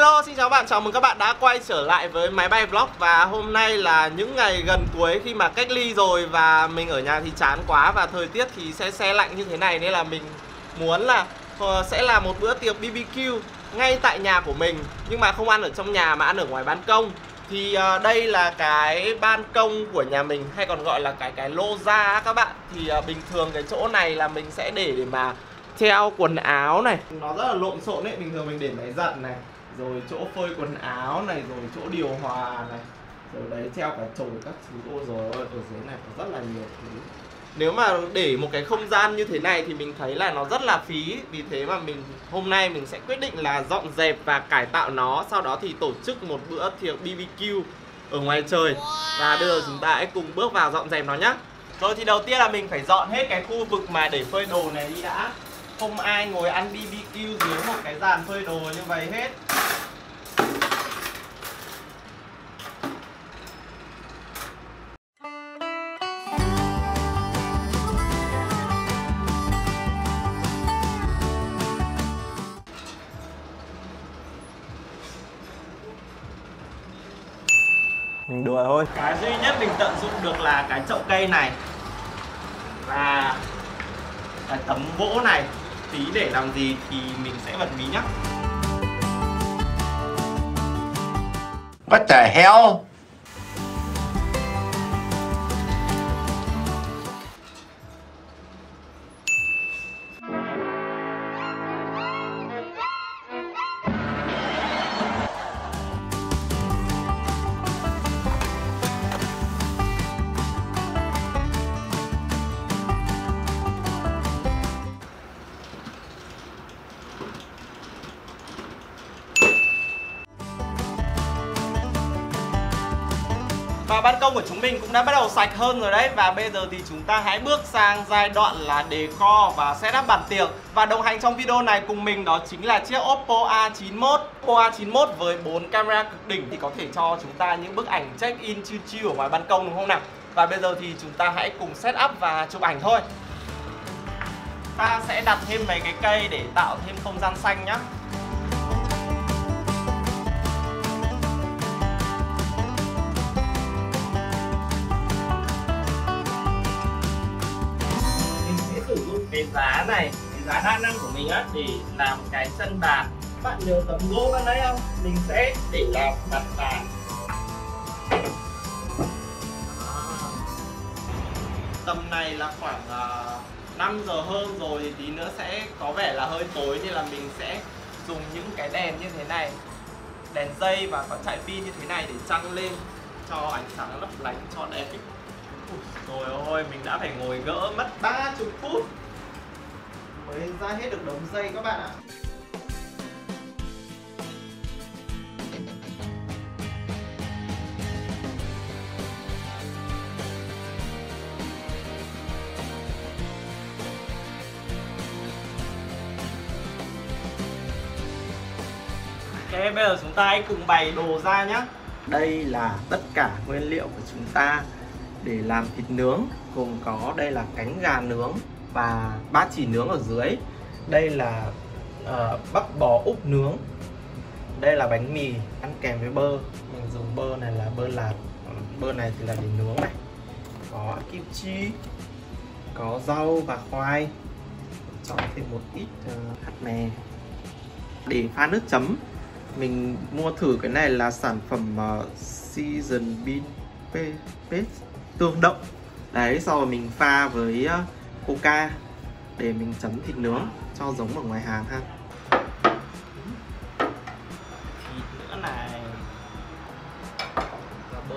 Hello, xin chào các bạn, chào mừng các bạn đã quay trở lại với Máy Bay Vlog. Và hôm nay là những ngày gần cuối khi mà cách ly rồi và mình ở nhà thì chán quá, và thời tiết thì sẽ se lạnh như thế này nên là mình muốn là sẽ là một bữa tiệc BBQ ngay tại nhà của mình, nhưng mà không ăn ở trong nhà mà ăn ở ngoài ban công. Thì đây là cái ban công của nhà mình, hay còn gọi là cái lô ra các bạn. Thì bình thường cái chỗ này là mình sẽ để mà treo quần áo này, nó rất là lộn xộn ấy. Bình thường mình để máy giặt này, rồi chỗ phơi quần áo này, rồi chỗ điều hòa này, rồi đấy treo cả chổi các thứ. Ôi rồi ở dưới này có rất là nhiều thứ. Nếu mà để một cái không gian như thế này thì mình thấy là nó rất là phí. Vì thế mà hôm nay mình sẽ quyết định là dọn dẹp và cải tạo nó, sau đó thì tổ chức một bữa tiệc BBQ ở ngoài trời. Và bây giờ chúng ta hãy cùng bước vào dọn dẹp nó nhé. Rồi thì đầu tiên là mình phải dọn hết cái khu vực mà để phơi đồ này đi đã. Không ai ngồi ăn BBQ dưới một cái dàn phơi đồ như vậy hết. Mình đùa thôi. Cái duy nhất mình tận dụng được là cái chậu cây này và cái tấm gỗ này. Tí để làm gì thì mình sẽ bật mí nhá. What the hell? Và ban công của chúng mình cũng đã bắt đầu sạch hơn rồi đấy. Và bây giờ thì chúng ta hãy bước sang giai đoạn là decor và setup bàn tiệc. Và đồng hành trong video này cùng mình đó chính là chiếc Oppo A91. Oppo A91 với 4 camera cực đỉnh thì có thể cho chúng ta những bức ảnh check-in chill chill ở ngoài ban công, đúng không nào? Và bây giờ thì chúng ta hãy cùng setup và chụp ảnh thôi. Ta sẽ đặt thêm mấy cái cây để tạo thêm không gian xanh nhá. Cái giá này, cái giá đa năng của mình á, để làm cái sân bàn. Bạn nhớ tấm gỗ ban nãy không? Mình sẽ để làm mặt bàn. Tầm này là khoảng 5 giờ hơn rồi, tí nữa sẽ có vẻ là hơi tối nên là mình sẽ dùng những cái đèn như thế này, đèn dây và có chạy pin như thế này để trăng lên cho ánh sáng lấp lánh cho đẹp. Ôi trời ơi, mình đã phải ngồi gỡ mất 30 phút mới ra hết được đống dây các bạn ạ. Ok, bây giờ chúng ta hãy cùng bày đồ ra nhé. Đây là tất cả nguyên liệu của chúng ta để làm thịt nướng, gồm có đây là cánh gà nướng và bát chỉ nướng ở dưới. Đây là bắp bò Úc nướng. Đây là bánh mì ăn kèm với bơ. Mình dùng bơ này là bơ lạt. Bơ này thì là để nướng này. Có kimchi, có rau và khoai. Cho thêm một ít hạt mè. Để pha nước chấm, mình mua thử cái này là sản phẩm Season Bean Paste tương động. Đấy, sau rồi mình pha với Coca để mình chấm thịt nướng cho giống ở ngoài hàng ha. Thịt nữa này. Và bơ.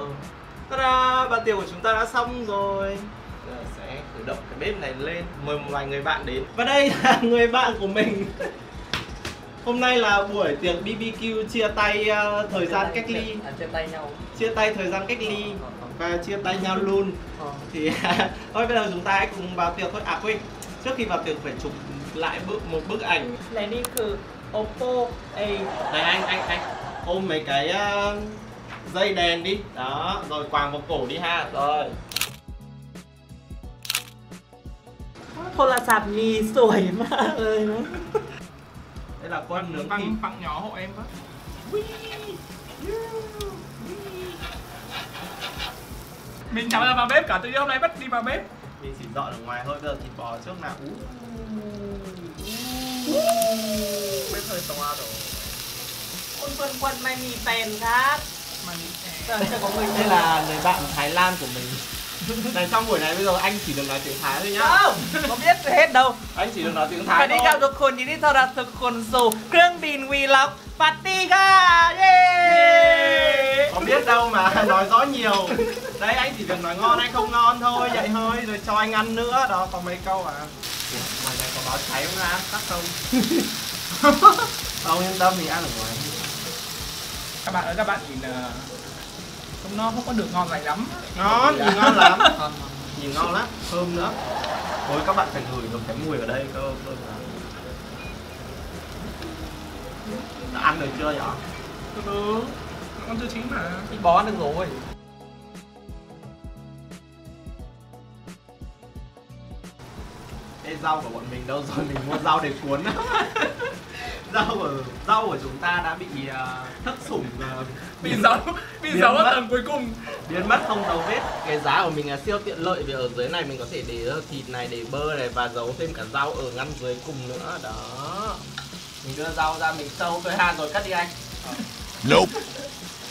Ta-da! Bàn tiệc của chúng ta đã xong rồi. Giờ sẽ khởi động cái bếp này lên, mời một vài người bạn đến. Và đây là người bạn của mình. Hôm nay là buổi tiệc BBQ chia tay thời gian cách ly. Chia tay thời gian cách ly và chia tay nhau luôn. Thì thôi bây giờ chúng ta hãy cùng vào tiệc thôi. À quên, trước khi vào tiệc phải chụp lại một bức ảnh. Này đi cứ Oppo A. Này anh ôm mấy cái dây đèn đi. Đó, rồi quàng vào cổ đi ha. Rồi. Thôi là sạp mì sủi mà ơi. Đây là con nướng thịt. Băng nhỏ hộ em á. Mình chẳng là vào bếp cả, tự nhiên hôm nay bắt đi vào bếp. Mình chỉ dọn ở ngoài thôi, bây giờ thịt bò trước nào. Bếp hơi to rồi. Ôi quần mày mì tèn khác. Mày mì tèn. Đây là người bạn Thái Lan của mình. Này trong buổi này bây giờ anh chỉ được nói tiếng Thái thôi nhá. Không, không biết hết đâu. Anh chỉ được nói tiếng Thái thôi. Đi gặp đượcคนนี้เท่ารักทุกคนสู่เครื่องบิน Vlog Party ค่ะ Không biết đâu mà nói rõ nhiều. Đấy anh chỉ cần nói ngon hay không ngon thôi, vậy thôi rồi cho anh ăn nữa. Đó còn mấy câu à. Ngoài này có báo cháy không ha? Tắt không? Ông yên tâm thì ăn ở ngoài. Các bạn ơi, các bạn nhìn không, nó không có được ngon lành lắm. Ngon, nhìn ngon lắm. Nhìn ngon lắm, thơm nữa. Thôi các bạn phải ngửi được cái mùi ở đây cơ. Đã ăn được chưa nhở? Từ từ, con chưa chín mà. Thịt bò ăn được rồi. Cái rau của bọn mình đâu rồi, mình mua rau để cuốn. Rau của chúng ta đã bị thất sủng, bị giấu ở tầng cuối cùng, biến mất không dấu vết. Cái giá của mình là siêu tiện lợi vì ở dưới này mình có thể để thịt này, để bơ này và giấu thêm cả rau ở ngăn dưới cùng nữa đó. Mình đưa rau ra mình sâu tới hàn rồi cắt đi anh. Nope.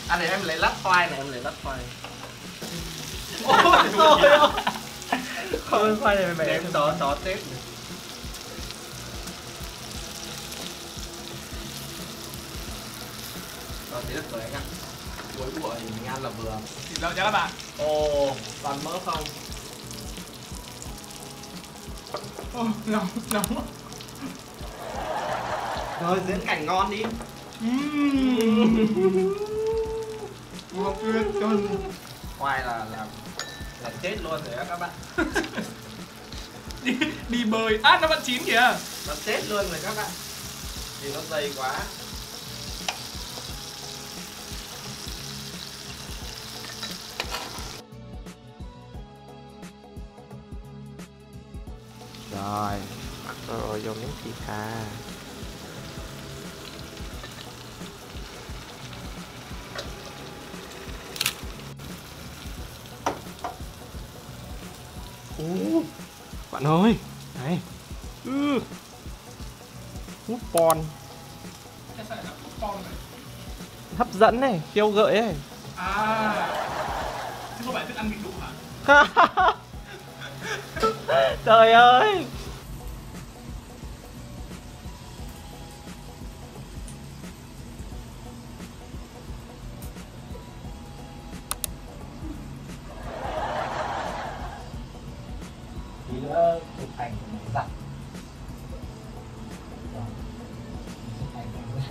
À này em lấy lát khoai này, em lấy lát khoai. Ôi trời ơi. Không khoai này mày em xó tép. Đó, thế được rồi anh ạ. Cuối buổi thì mình ăn là vừa. Thịt lợn nhá các bạn. Ồ, toàn mỡ không. Ồ, nóng quá. Rồi, diễn cảnh ngon đi. Vua tuyệt chân. Khoai là chết luôn rồi á các bạn. Đi bơi, át nó vẫn chín kìa. Nó chết luôn rồi các bạn. Vì nó dày quá. Rồi, bắt rồi vô miếng thịt à. Bạn ơi, này. Hút pon. Cái sợi hút pon này. Hấp dẫn này, kêu gợi ấy. À. Chứ không phải thức ăn bị đủ hả? Trời ơi. Tí nữa chụp ảnh của mình dặn. Chụp ảnh của mình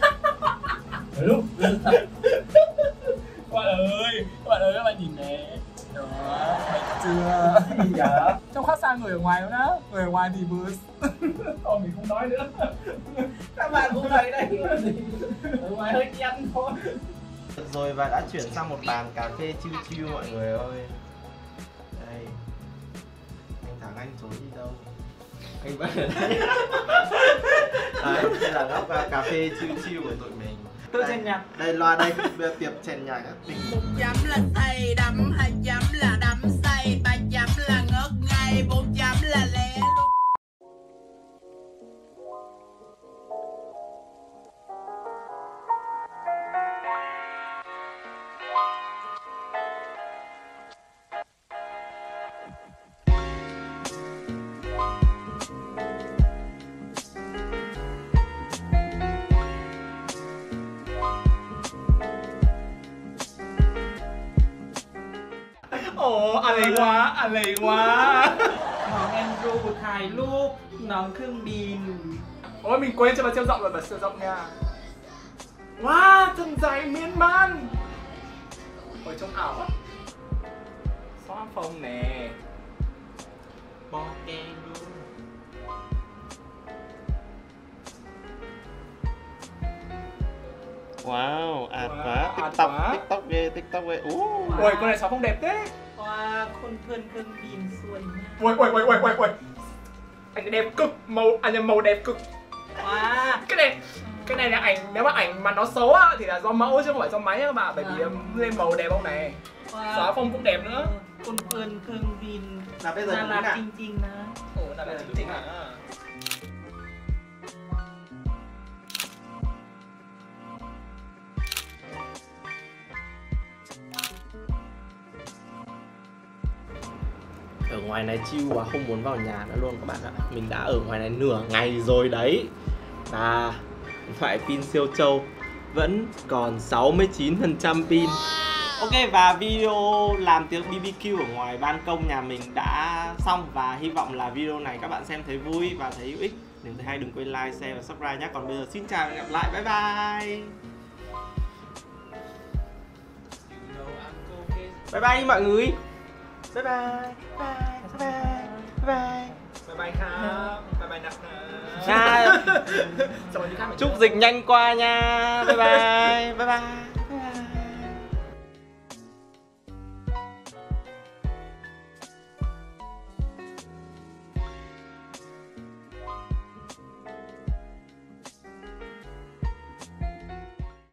dặn. Lúc dặn. Các bạn ơi, các bạn nhìn này. Đó, mệt chưa? Dạ. Trông khác xa người ở ngoài nữa đó. Người ở ngoài thì vừa... Thôi mình không nói nữa. Các bạn cũng thấy đây. Ở ngoài hơi nhăn thôi. Rồi và đã chuyển sang một bàn cà phê chill chill mọi người ơi. Đây. Anh Thắng anh trốn đi đâu? Anh vẫn ở đây. Đấy, đây là góc cà phê chill chill của tụi mình. Đây, đây loa đây, tiệp chèn nhạc các tính. 100 là say đắm, 200 là đắm say, 300 là ngất ngay, 400 là lé luôn. Ồ, à lầy quá. Nó Andrew thái lúc, nóng khương bìn. Ôi, mình quên cho bà siêu rộng rồi, bà siêu rộng nha. Wow, chân dài miên man. Ở trong ảo á. Xóa phòng nè. Bò kè luôn. Wow, ạt quá, tiktok ghê. Ôi, con này xóa không đẹp thế. Wow, con thân thân bình xuôi. Ôi. Anh đẹp cực, màu đẹp cực. Wow. Cái này Cái này là ảnh, nếu mà ảnh mà nó xấu á, thì là do mẫu chứ không phải do máy các bạn. Bởi vì lên màu đẹp không này, xóa phong cũng đẹp nữa. Con cơn Khương Vin là bây giờ là Trinh Trinh á. Ồ, là Trinh Trinh à. Ở ngoài này chill quá, không muốn vào nhà nữa luôn các bạn ạ. Mình đã ở ngoài này nửa ngày rồi đấy. Và loại pin siêu trâu vẫn còn 69% pin. Ok, và video làm tiếng BBQ ở ngoài ban công nhà mình đã xong. Và hy vọng là video này các bạn xem thấy vui và thấy hữu ích. Nếu thấy hay đừng quên like, share và subscribe nhé. Còn bây giờ xin chào và hẹn gặp lại, bye bye. Bye bye mọi người. Bye bye. Bye bye. Bye bye. Bye bye. Bye bye nha. Chúc dịch nhanh qua nha. Bye bye. Bye bye.